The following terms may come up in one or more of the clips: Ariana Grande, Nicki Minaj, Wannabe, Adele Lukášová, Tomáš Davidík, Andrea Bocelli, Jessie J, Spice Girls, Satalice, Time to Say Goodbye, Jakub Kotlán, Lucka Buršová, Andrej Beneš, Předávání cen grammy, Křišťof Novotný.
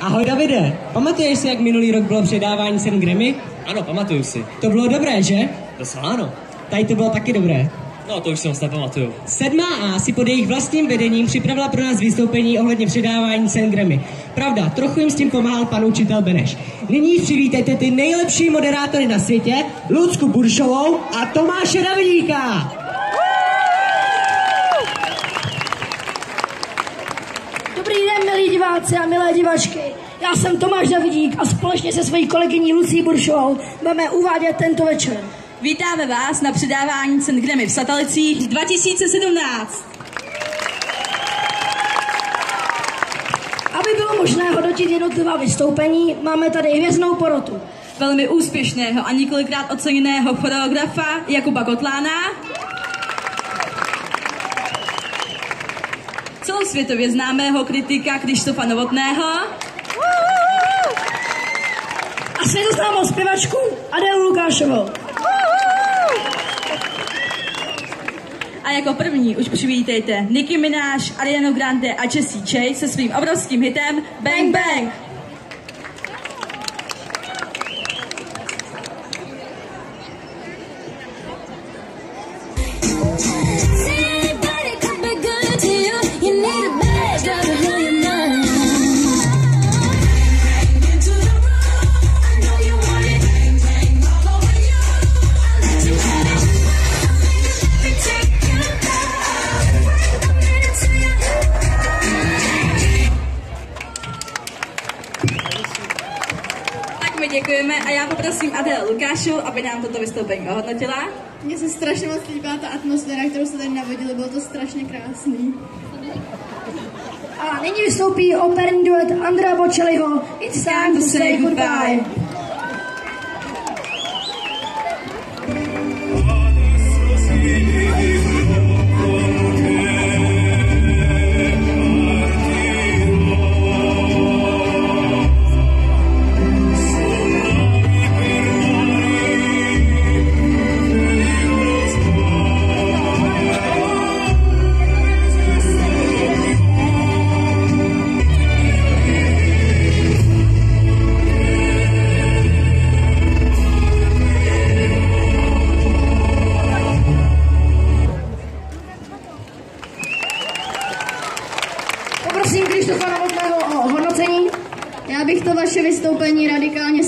Ahoj Davide, pamatuješ si, jak minulý rok bylo předávání cen Grammy? Ano, pamatuju si. To bylo dobré, že? Docela ano. Tady to bylo taky dobré. No, to už si moc nepamatuju. 7A si pod jejich vlastním vedením připravila pro nás vystoupení ohledně předávání cen Grammy. Pravda, trochu jim s tím pomáhal pan učitel Beneš. Nyní přivítejte ty nejlepší moderátory na světě, Lucku Buršovou a Tomáše Davidíka. Dobrý den, milí diváci a milé divačky. Já jsem Tomáš Davidík a společně se svojí kolegyní Lucí Buršovou budeme uvádět tento večer. Vítáme vás na předávání cen Grammy v Satalicích 2017. Aby bylo možné hodnotit jednotlivá vystoupení, máme tady hvězdnou porotu. Velmi úspěšného a několikrát oceněného choreografa Jakuba Kotlána. Celosvětově známého kritika Křišťofa Novotného. A světoznámou zpěvačku Adele Lukášovou. A jako první už přivítejte Nicki Minaj, Arianu Grande a Jessie J se svým obrovským hitem Bang Bang. Děkujeme a já poprosím Adele Lukášovou, aby nám toto vystoupení ohodnotila. Mně se strašně moc líbila ta atmosféra, kterou se tady navodili, bylo to strašně krásný. A nyní vystoupí operní duet Andrea Bocelliho It's Time to Say Goodbye.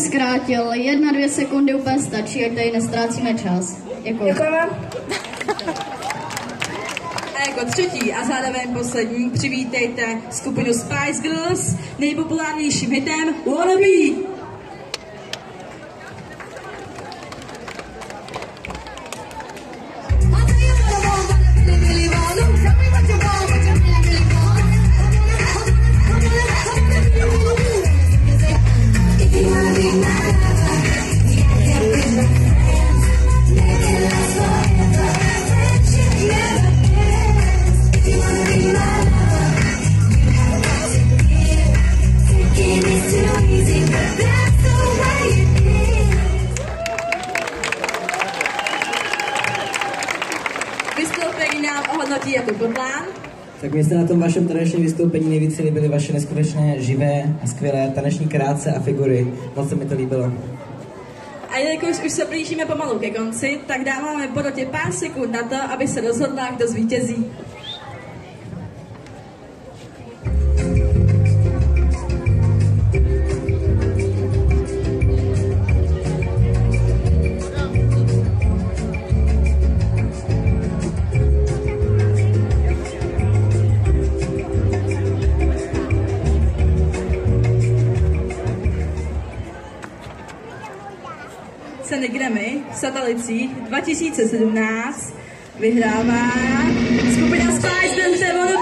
Zkrátil. 1-2 sekundy úplně stačí, ať tady nestrácíme čas. Děkuji. A jako třetí a zároveň poslední přivítejte skupinu Spice Girls nejpopulárnějším hitem Wannabe. Tak mě se na tom vašem tanečním vystoupení nejvíce líbily vaše neskutečné, živé a skvělé taneční kráce a figury. Moc se mi to líbilo. A jelikož už se blížíme pomalu ke konci, tak dáváme porotě pár sekund na to, aby se rozhodla, kdo zvítězí. Ceny Grammy v Satalicích 2017 vyhrává skupina Spice Girls Wannabe.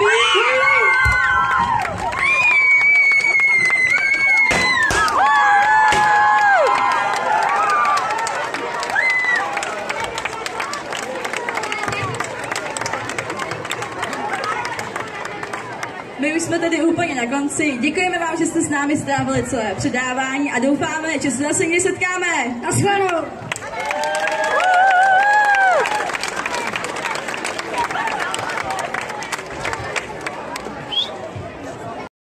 My už jsme tady úplně na konci. Děkujeme vám, že jste s námi strávili celé předávání a doufáme, že se zase někdy setkáme. Na shledanou.